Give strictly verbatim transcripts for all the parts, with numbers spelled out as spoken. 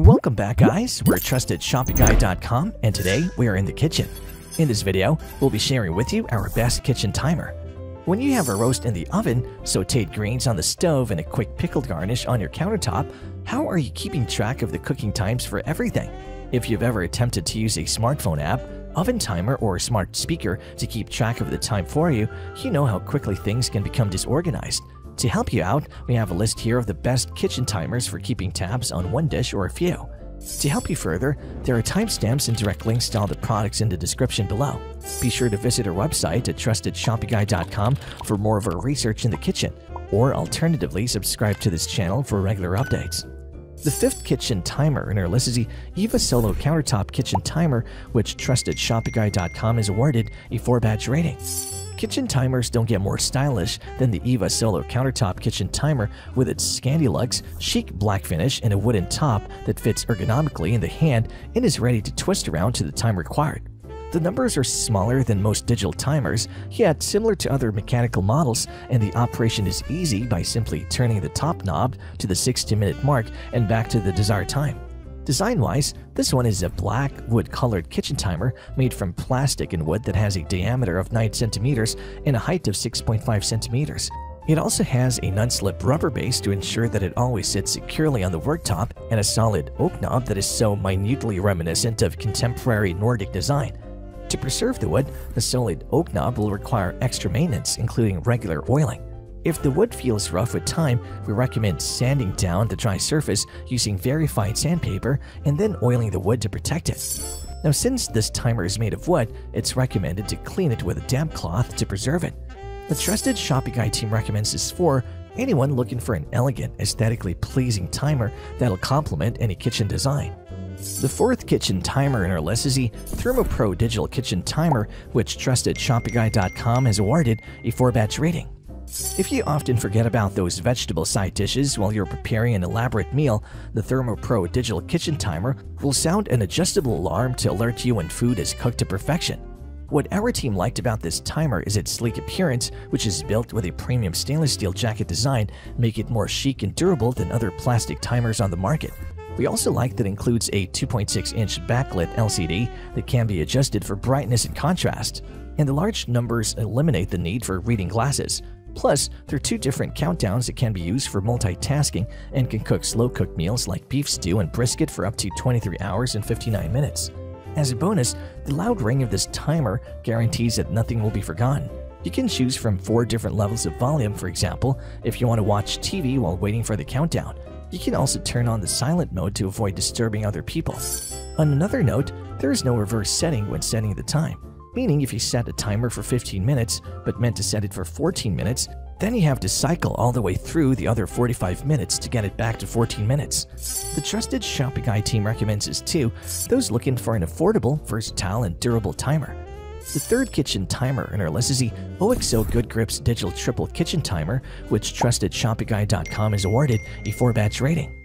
Welcome back, guys. We're at Trusted Shopping Guide dot com, and today we are in the kitchen. In this video, we'll be sharing with you our best kitchen timer. When you have a roast in the oven, sauteed greens on the stove, and a quick pickled garnish on your countertop, how are you keeping track of the cooking times for everything? If you've ever attempted to use a smartphone app, oven timer, or a smart speaker to keep track of the time for you, you know how quickly things can become disorganized. To help you out, we have a list here of the best kitchen timers for keeping tabs on one dish or a few. To help you further, there are timestamps and direct links to all the products in the description below. Be sure to visit our website at Trusted Shopping Guide dot com for more of our research in the kitchen, or alternatively subscribe to this channel for regular updates. The fifth kitchen timer in our list is the E V A Solo Countertop Kitchen Timer, which Trusted Shopping Guide dot com is awarded a four badge rating. Kitchen timers don't get more stylish than the E V A Solo Countertop Kitchen Timer with its Scandi Luxe, chic black finish and a wooden top that fits ergonomically in the hand and is ready to twist around to the time required. The numbers are smaller than most digital timers, yet similar to other mechanical models, and the operation is easy by simply turning the top knob to the sixty minute mark and back to the desired time. Design-wise, this one is a black, wood-colored kitchen timer made from plastic and wood that has a diameter of nine centimeters and a height of six point five centimeters. It also has a non-slip rubber base to ensure that it always sits securely on the worktop and a solid oak knob that is so minutely reminiscent of contemporary Nordic design. To preserve the wood, the solid oak knob will require extra maintenance, including regular oiling. If the wood feels rough with time, we recommend sanding down the dry surface using very fine sandpaper and then oiling the wood to protect it. Now, since this timer is made of wood, it's recommended to clean it with a damp cloth to preserve it. The Trusted Shopping Guide team recommends this for anyone looking for an elegant, aesthetically pleasing timer that'll complement any kitchen design. The fourth kitchen timer in our list is the ThermoPro Digital Kitchen Timer, which Trusted Shopping Guide dot com has awarded a four badge rating. If you often forget about those vegetable side dishes while you're preparing an elaborate meal, the ThermoPro Digital Kitchen Timer will sound an adjustable alarm to alert you when food is cooked to perfection. What our team liked about this timer is its sleek appearance, which is built with a premium stainless steel jacket design, making it more chic and durable than other plastic timers on the market. We also like that it includes a two point six inch backlit L C D that can be adjusted for brightness and contrast, and the large numbers eliminate the need for reading glasses. Plus, there are two different countdowns that can be used for multitasking and can cook slow-cooked meals like beef stew and brisket for up to twenty-three hours and fifty-nine minutes. As a bonus, the loud ring of this timer guarantees that nothing will be forgotten. You can choose from four different levels of volume, for example, if you want to watch T V while waiting for the countdown. You can also turn on the silent mode to avoid disturbing other people. On another note, there is no reverse setting when setting the time. Meaning if you set a timer for fifteen minutes but meant to set it for fourteen minutes, then you have to cycle all the way through the other forty-five minutes to get it back to fourteen minutes. The Trusted Shopping Guide team recommends this too, those looking for an affordable, versatile, and durable timer. The third kitchen timer in our list is the OXO Good Grips Digital Triple Kitchen Timer, which Trusted Shopping Guide dot com is awarded a four badge rating.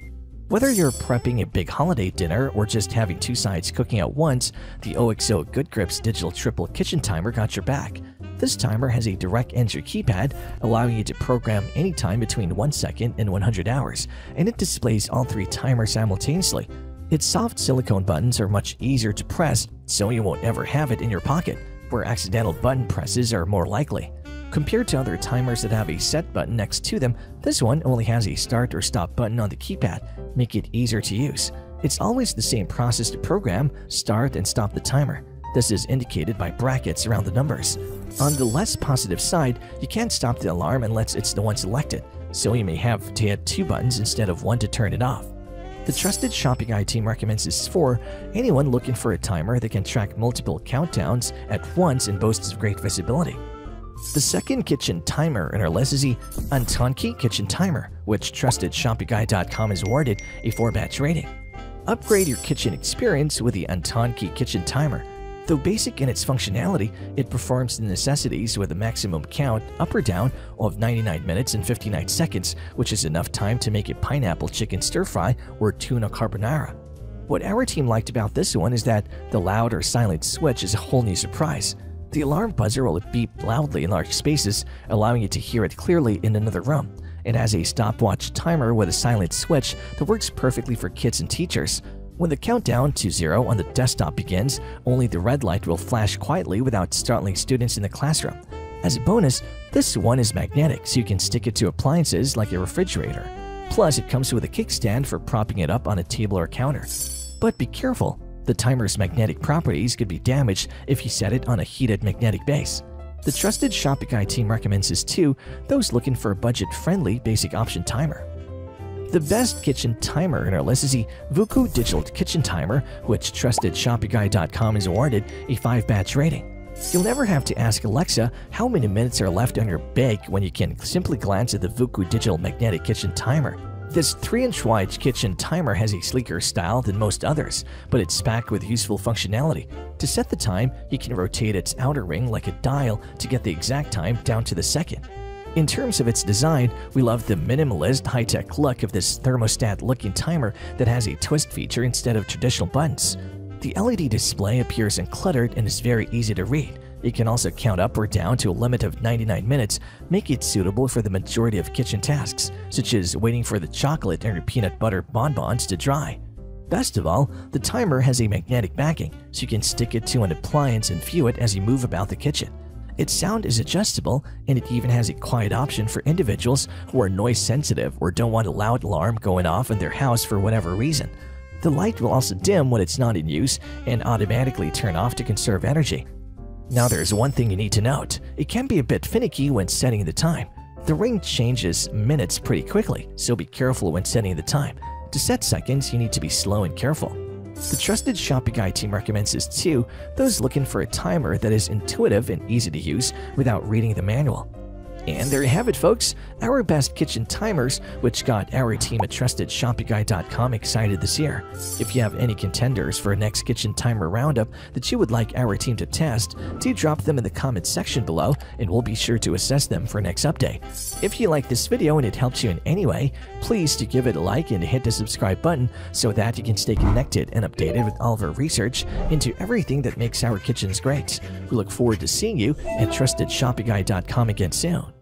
Whether you're prepping a big holiday dinner or just having two sides cooking at once, the OXO Good Grips Digital Triple Kitchen Timer got your back. This timer has a direct entry keypad, allowing you to program any time between one second and one hundred hours, and it displays all three timers simultaneously. Its soft silicone buttons are much easier to press, so you won't ever have it in your pocket, where accidental button presses are more likely. Compared to other timers that have a set button next to them, this one only has a start or stop button on the keypad, making it easier to use. It's always the same process to program, start, and stop the timer. This is indicated by brackets around the numbers. On the less positive side, you can't stop the alarm unless it's the one selected, so you may have to hit two buttons instead of one to turn it off. The Trusted Shopping Guide team recommends this for anyone looking for a timer that can track multiple countdowns at once and boasts of great visibility. The second kitchen timer in our list is the Antonki Kitchen Timer, which Trusted Shopping Guide dot com has awarded a four badge rating. Upgrade your kitchen experience with the Antonki Kitchen Timer. Though basic in its functionality, it performs the necessities with a maximum count, up or down, of ninety-nine minutes and fifty-nine seconds, which is enough time to make a pineapple chicken stir-fry or tuna carbonara. What our team liked about this one is that the loud or silent switch is a whole new surprise. The alarm buzzer will beep loudly in large spaces, allowing you to hear it clearly in another room. It has a stopwatch timer with a silent switch that works perfectly for kids and teachers. When the countdown to zero on the desktop begins, only the red light will flash quietly without startling students in the classroom. As a bonus, this one is magnetic, so you can stick it to appliances like a refrigerator. Plus, it comes with a kickstand for propping it up on a table or counter. But be careful, the timer's magnetic properties could be damaged if you set it on a heated magnetic base. The Trusted Shopping Guide team recommends this to those looking for a budget-friendly basic option timer. The best kitchen timer in our list is the Vuku Digital Kitchen Timer, which Trusted Shopping Guide dot com has awarded a five-batch rating. You'll never have to ask Alexa how many minutes are left on your bake when you can simply glance at the Vuku Digital Magnetic Kitchen Timer. This three inch wide kitchen timer has a sleeker style than most others, but it's packed with useful functionality. To set the time, you can rotate its outer ring like a dial to get the exact time down to the second. In terms of its design, we love the minimalist, high-tech look of this thermostat-looking timer that has a twist feature instead of traditional buttons. The L E D display appears uncluttered and is very easy to read. It can also count up or down to a limit of ninety-nine minutes, making it suitable for the majority of kitchen tasks, such as waiting for the chocolate and your peanut butter bonbons to dry. Best of all, the timer has a magnetic backing, so you can stick it to an appliance and view it as you move about the kitchen. Its sound is adjustable, and it even has a quiet option for individuals who are noise sensitive or don't want a loud alarm going off in their house for whatever reason. The light will also dim when it's not in use and automatically turn off to conserve energy. Now there's one thing you need to note. It can be a bit finicky when setting the time. The ring changes minutes pretty quickly, so be careful when setting the time. To set seconds, you need to be slow and careful. The Trusted Shopping Guide team recommends this to those looking for a timer that is intuitive and easy to use without reading the manual. And there you have it, folks, our best kitchen timers, which got our team at Trusted Shopping Guide dot com excited this year. If you have any contenders for a next kitchen timer roundup that you would like our team to test, do drop them in the comments section below and we'll be sure to assess them for next update. If you like this video and it helps you in any way, please do give it a like and hit the subscribe button so that you can stay connected and updated with all of our research into everything that makes our kitchens great. We look forward to seeing you at Trusted Shopping Guide dot com again soon.